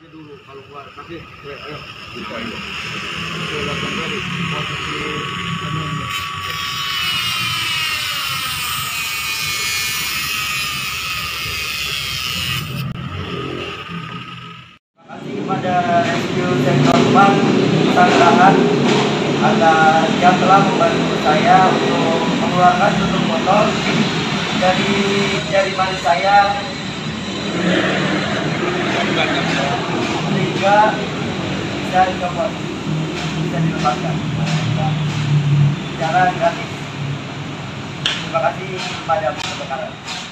dulu kalau keluar nanti ayo kita kembali posisi terima kasih kepada Rescue Central Bank Tangerang atas yang telah membantu saya untuk mengeluarkan tutup motor dari mari saya sehingga bisa dicopot, bisa dilepaskan secara gratis. Terima kasih kepada petugas.